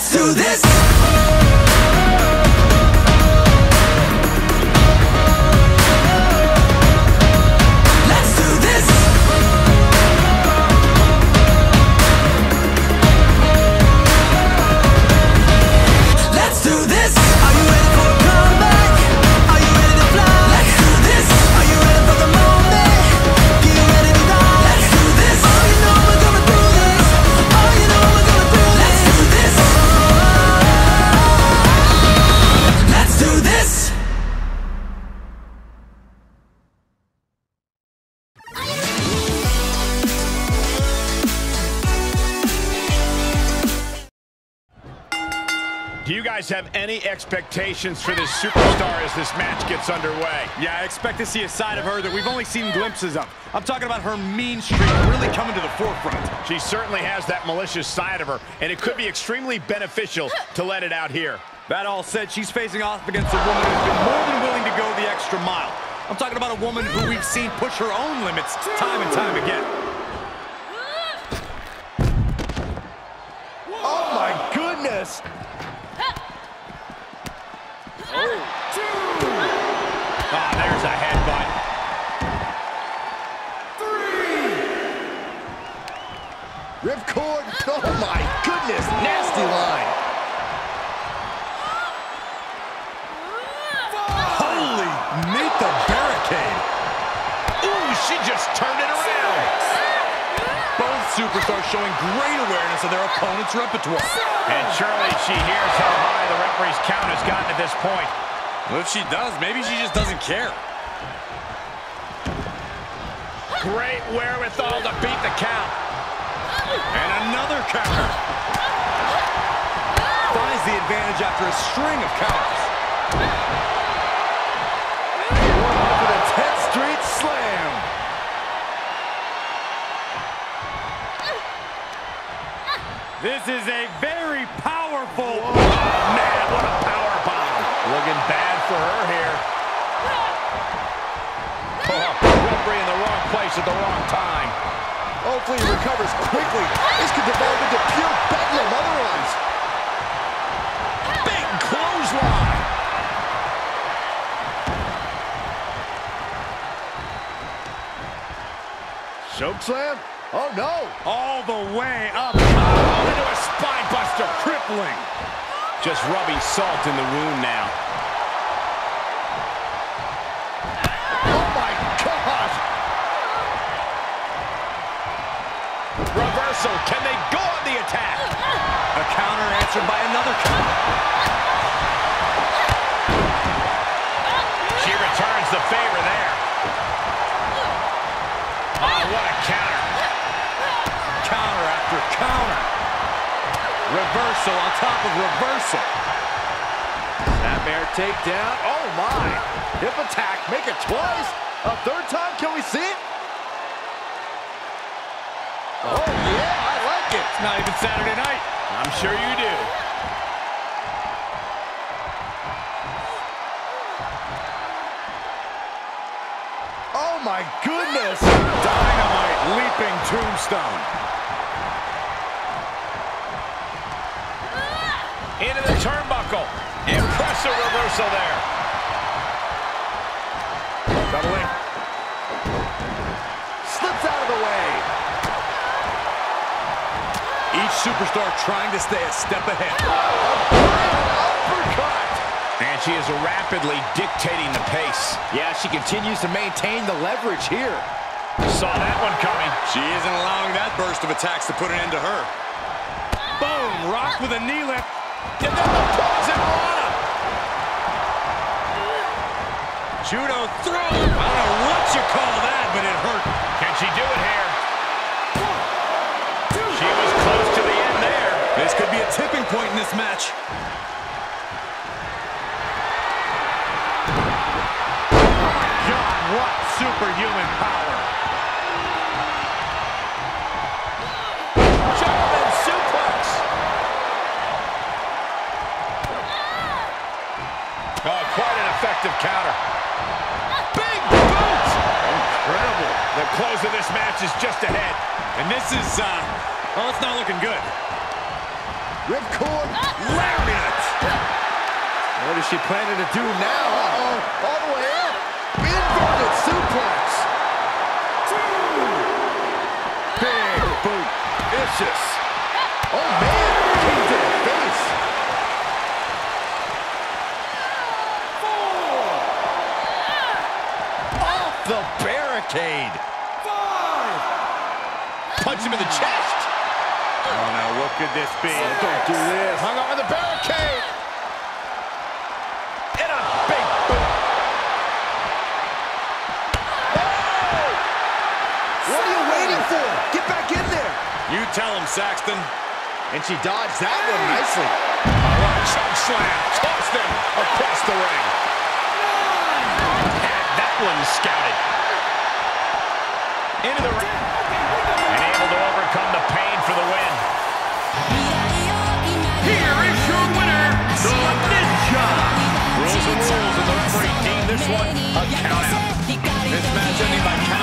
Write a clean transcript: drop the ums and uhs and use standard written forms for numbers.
let's do this. Do you guys have any expectations for this superstar as this match gets underway? Yeah, I expect to see a side of her that we've only seen glimpses of. I'm talking about her mean streak really coming to the forefront. She certainly has that malicious side of her, and it could be extremely beneficial to let it out here. That all said, she's facing off against a woman who's been more than willing to go the extra mile. I'm talking about a woman who we've seen push her own limits time and time again. Oh my goodness! Oh, there's a headbutt. 3. Ripcord. Oh, my goodness. Nasty line. Holy, meet the barricade. Ooh, she just turned it around. Both superstars showing great awareness of their opponent's repertoire. And surely she hears how high the referee's count has gotten at this point. Well, if she does, maybe she just doesn't care. Great wherewithal to beat the count. And another counter. Finds the advantage after a string of counters. With a 10th Street Slam. This is a very powerful... Whoa. Oh, man, what a power bomb. Looking bad for her here. Oh, referee in the wrong place at the wrong time. Hopefully he recovers quickly. This could develop into pure bedlam otherwise. Big clothesline. Choke slam. Oh no! All the way up. Oh, into a spine buster. Crippling. Just rubbing salt in the wound now. Oh my God! Reversal, can they go on the attack? A counter answered by another counter. She returns the favor there. Oh, what a counter. Counter after counter. Reversal on top of reversal. That bear takedown. Oh, my. Hip attack. Make it twice. A third time. Can we see it? Oh, yeah. I like it. It's not even Saturday night. I'm sure you do. Oh, my goodness. Dynamite leaping tombstone. Into the turnbuckle. Impressive reversal there. Double in. Slips out of the way. Each superstar trying to stay a step ahead. Uppercut. And she is rapidly dictating the pace. Yeah, she continues to maintain the leverage here. Saw that one coming. She isn't allowing that burst of attacks to put an end to her. Boom, rock with a knee lift. And then the poison water. Judo throw. I don't know what you call that, but it hurt. Can she do it here? She was close to the end there. This could be a tipping point in this match. Oh my God, what superhuman power. Effective counter. Big boot! Incredible. The close of this match is just ahead. And this is, well, it's not looking good. Ripcord lariat. What is she planning to do now? Uh-oh. All the way up. Inverted suplex. Two. Big boot. Vicious. Oh, man. Kick to the face. Four. Off the barricade. Five. Punch him in the chest. Oh, now what could this be? Oh, don't do this. Hung up on the barricade. And a big boot. Oh! What are you waiting for? Get back in there. You tell him, Saxton. And she dodged that one nicely. Oh, what a chunk slam. Tossed him across the ring. Had that one scouted. Into the ring. And able to overcome the pain for the win. Here is your winner, the Ninja. Rules and rules, and the referee deemed this one a countout. This match ending by countout.